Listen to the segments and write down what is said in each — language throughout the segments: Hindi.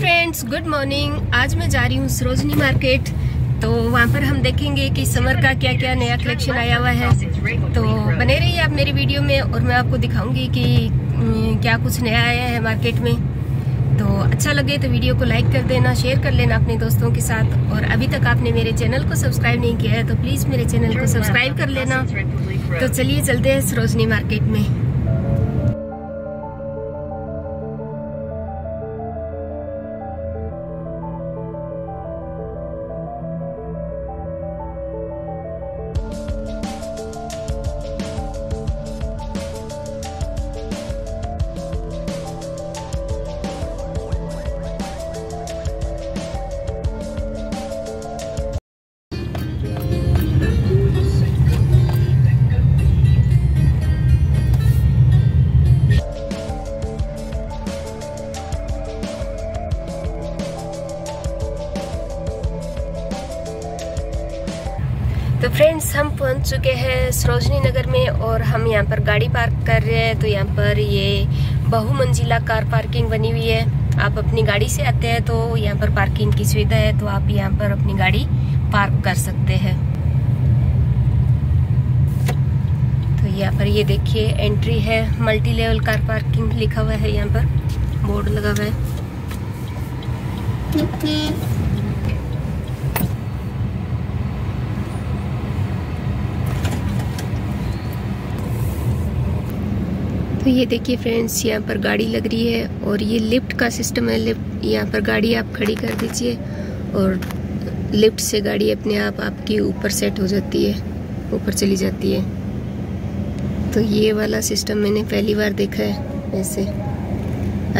Friends, good morning. आज मैं जा रही हूँ सरोजिनी मार्केट, तो वहाँ पर हम देखेंगे कि समर का क्या क्या नया कलेक्शन आया हुआ है। तो बने रहिए आप मेरी वीडियो में और मैं आपको दिखाऊंगी कि क्या कुछ नया आया है मार्केट में। तो अच्छा लगे तो वीडियो को लाइक कर देना, शेयर कर लेना अपने दोस्तों के साथ। और अभी तक आपने मेरे चैनल को सब्सक्राइब नहीं किया है तो प्लीज़ मेरे चैनल को सब्सक्राइब कर लेना। तो चलिए चलते हैं सरोजिनी मार्केट में। तो फ्रेंड्स, हम पहुंच चुके हैं सरोजिनी नगर में और हम यहाँ पर गाड़ी पार्क कर रहे हैं। तो यहाँ पर ये बहुमंजिला कार पार्किंग बनी हुई है। आप अपनी गाड़ी से आते हैं तो यहाँ पर पार्किंग की सुविधा है, तो आप यहाँ पर अपनी गाड़ी पार्क कर सकते हैं। तो यहाँ पर ये देखिए एंट्री है, मल्टी लेवल कार पार्किंग लिखा हुआ है, यहाँ पर बोर्ड लगा हुआ है। तो ये देखिए फ्रेंड्स, यहाँ पर गाड़ी लग रही है और ये लिफ्ट का सिस्टम है। लिफ्ट, यहाँ पर गाड़ी आप खड़ी कर दीजिए और लिफ्ट से गाड़ी अपने आप आपके ऊपर सेट हो जाती है, ऊपर चली जाती है। तो ये वाला सिस्टम मैंने पहली बार देखा है ऐसे।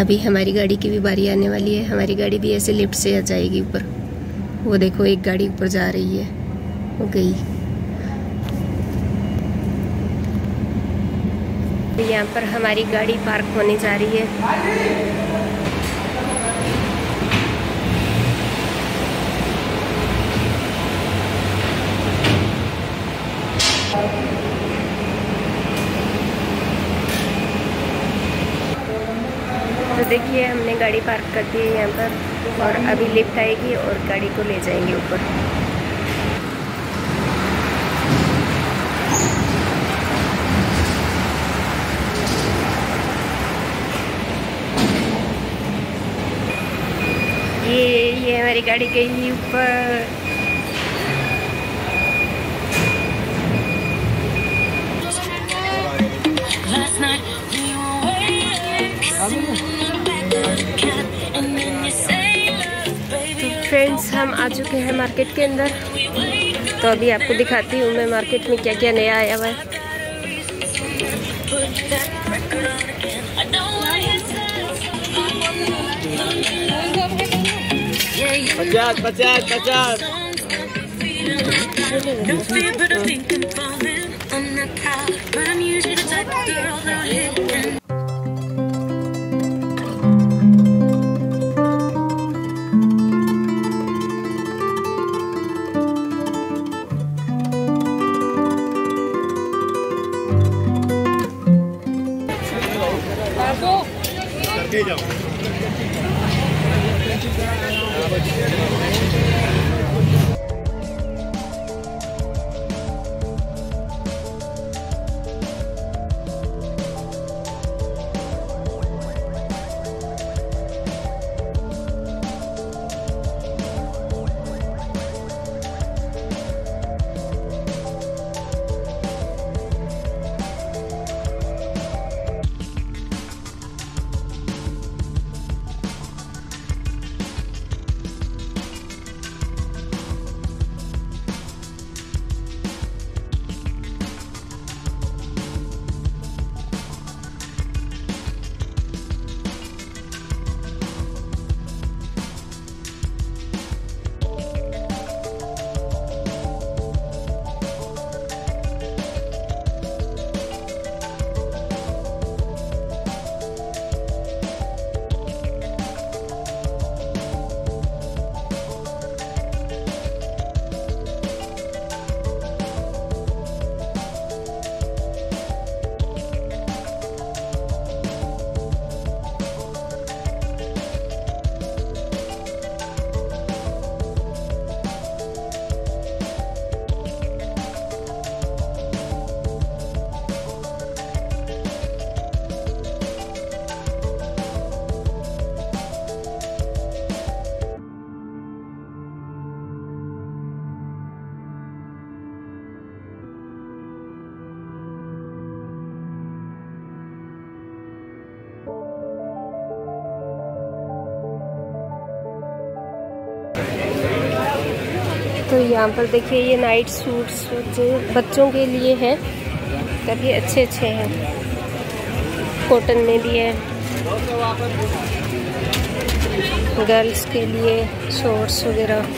अभी हमारी गाड़ी की भी बारी आने वाली है, हमारी गाड़ी भी ऐसे लिफ्ट से आ जाएगी ऊपर। वो देखो एक गाड़ी ऊपर जा रही है, वो गई। यहाँ पर हमारी गाड़ी पार्क होने जा रही है। तो देखिए हमने गाड़ी पार्क कर दी है यहाँ पर और अभी लिफ्ट आएगी और गाड़ी को ले जाएंगे ऊपर। ये हमारी गाड़ी गई ऊपर। तो फ्रेंड्स, हम आ चुके हैं मार्केट के अंदर। तो अभी आपको दिखाती हूँ मैं मार्केट में क्या क्या नया आया हुआ है। पचास। तो यहाँ पर देखिए ये नाइट सूट्स जो बच्चों के लिए है काफ़ी अच्छे अच्छे हैं, कॉटन में भी है, गर्ल्स के लिए शॉर्ट्स वगैरह।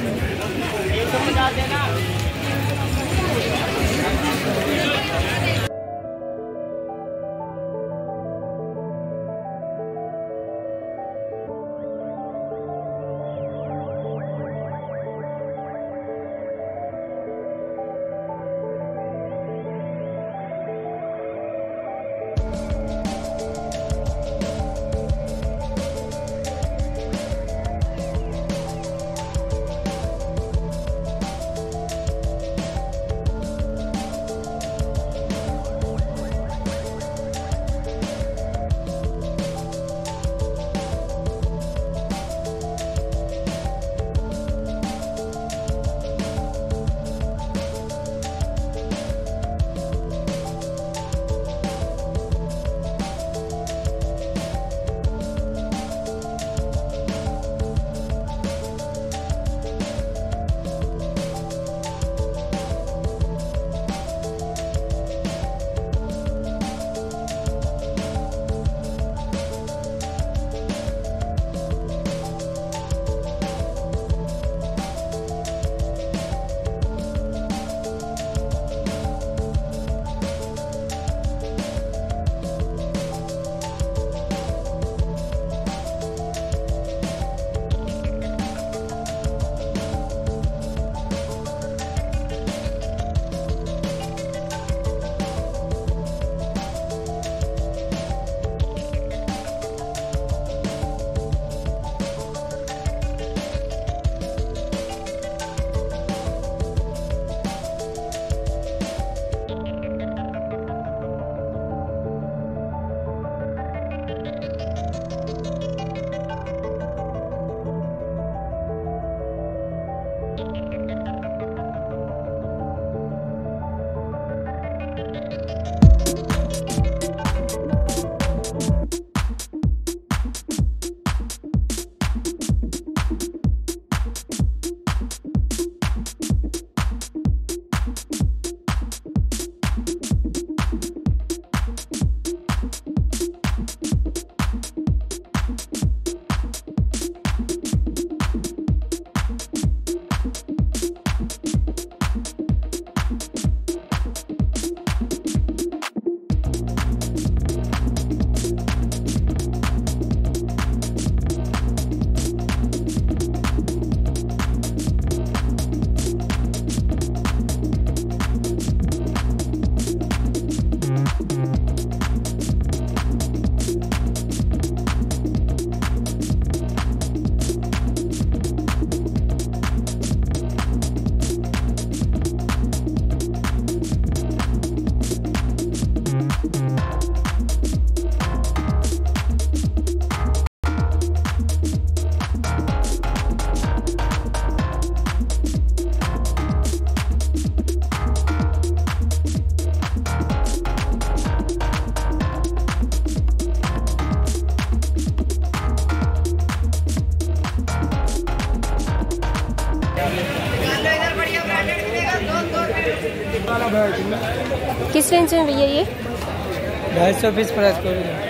किस रेंज में भैया ये? 250 पीस प्राइस करो।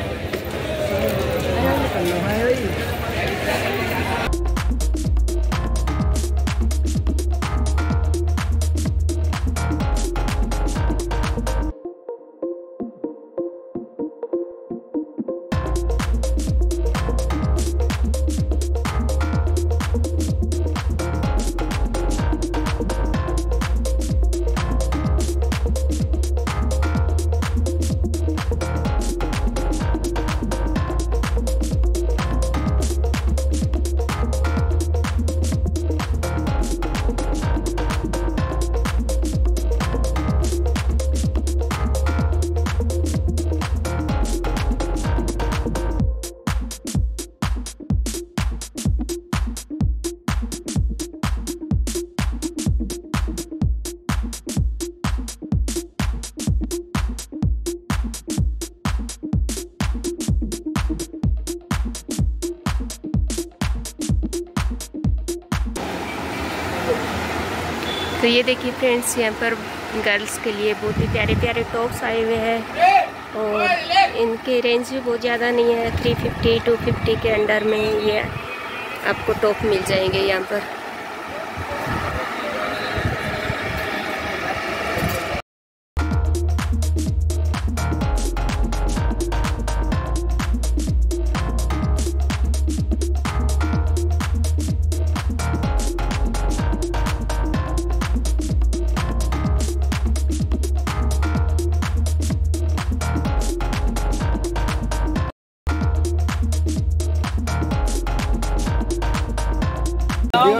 तो ये देखिए फ्रेंड्स, यहाँ पर गर्ल्स के लिए बहुत ही प्यारे प्यारे टॉप्स आए हुए हैं और इनके रेंज भी बहुत ज़्यादा नहीं है। 350 250 के अंडर में ये आपको टॉप मिल जाएंगे यहाँ पर।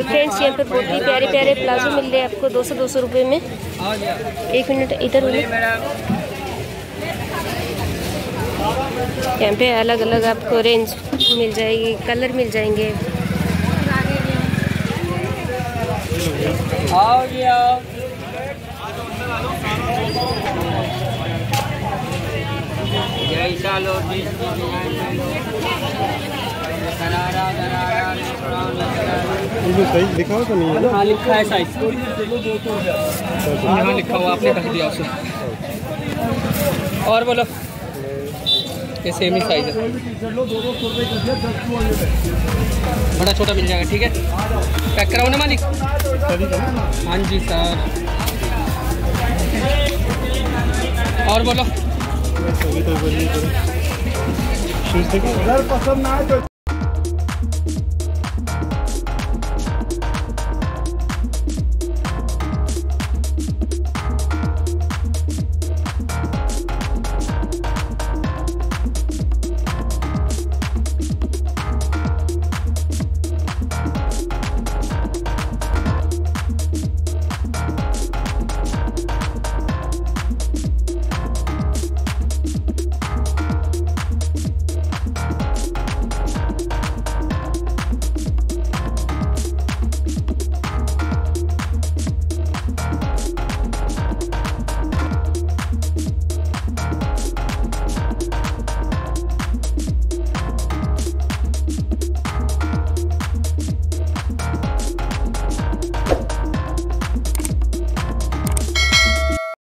फ्रेंड्स यहाँ पर बहुत ही प्यारे प्यारे प्लाजो मिल रहे हैं आपको 200-200 रुपये में। एक मिनट इधर हो, यहाँ पे अलग अलग आपको रेंज मिल जाएगी, कलर मिल जाएंगे। सही लिखा हो तो नहीं है ना? हाँ लिखा है साइज, यहाँ लिखा हुआ आपने कह दिया उसे। और बोलो ये सेम ही साइज है, बड़ा छोटा मिल जाएगा। ठीक है, पैक कराओ ना मालिक। हाँ जी सर। और बोलो। शूज़ देखो, अगर पसंद ना आए तो